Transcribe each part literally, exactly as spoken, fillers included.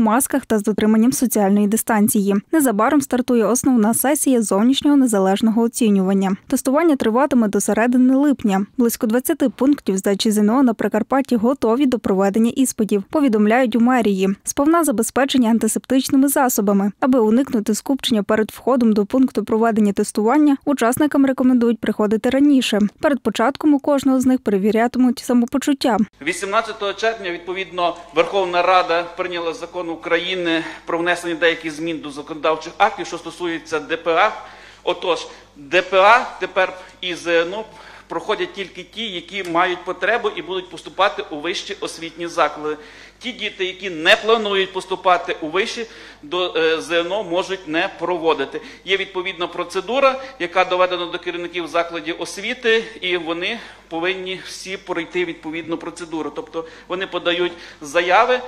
масках та з дотриманням соціальної дистанції. Незабаром стартує основна сесія зовнішнього незалежного оцінювання. Тестування триватиме до середини липня. Близько двадцяти пунктів здачі ЗНО на Прикарпатті готові до проведення іспитів, повідомляють у мерії. Сповна забезпечені антисептичними засобами. Аби уникнути скупчення перед входом до пункту проведення тестування, учасникам рекомендують приходити раніше. Перед початком у кожного з них перевірятимуть самопочуття. вісімнадцятого червня, відповідно, Верховна Рада прийняла закон України про внесення деяких змін до законодавчих актів, що стосується ДПА. Отож, ДПА тепер і ЗНО проходять тільки ті, які мають потребу і будуть поступати у вищі освітні заклади. Ті діти, які не планують поступати у виші, до ЗНО можуть не проводити. Є відповідна процедура, яка доведена до керівників закладів освіти, і вони повинні всі пройти відповідну процедуру. Тобто вони подають заяви,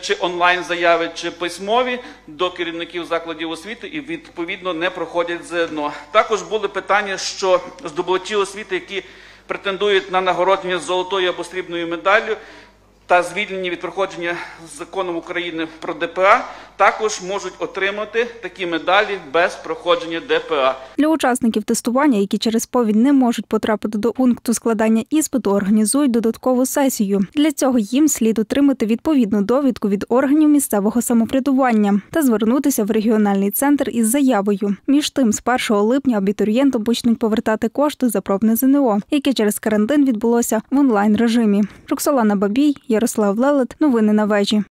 чи онлайн-заяви, чи письмові до керівників закладів освіти і відповідно не проходять ЗНО. Також були питання, що здобувачі освіти, які претендують на нагородження з золотою або срібною медаллю, та звільнені від проходження законом України про ДПА, також можуть отримати такі медалі без проходження ДПА. Для учасників тестування, які через повінь не можуть потрапити до пункту складання іспиту, організують додаткову сесію. Для цього їм слід отримати відповідну довідку від органів місцевого самоврядування та звернутися в регіональний центр із заявою. Між тим, з першого липня абітурієнтам почнуть повертати кошти за пробне ЗНО, яке через карантин відбулося в онлайн-режимі. Роксолана Бабій, Ярослав Лелет. Новини на Вежі.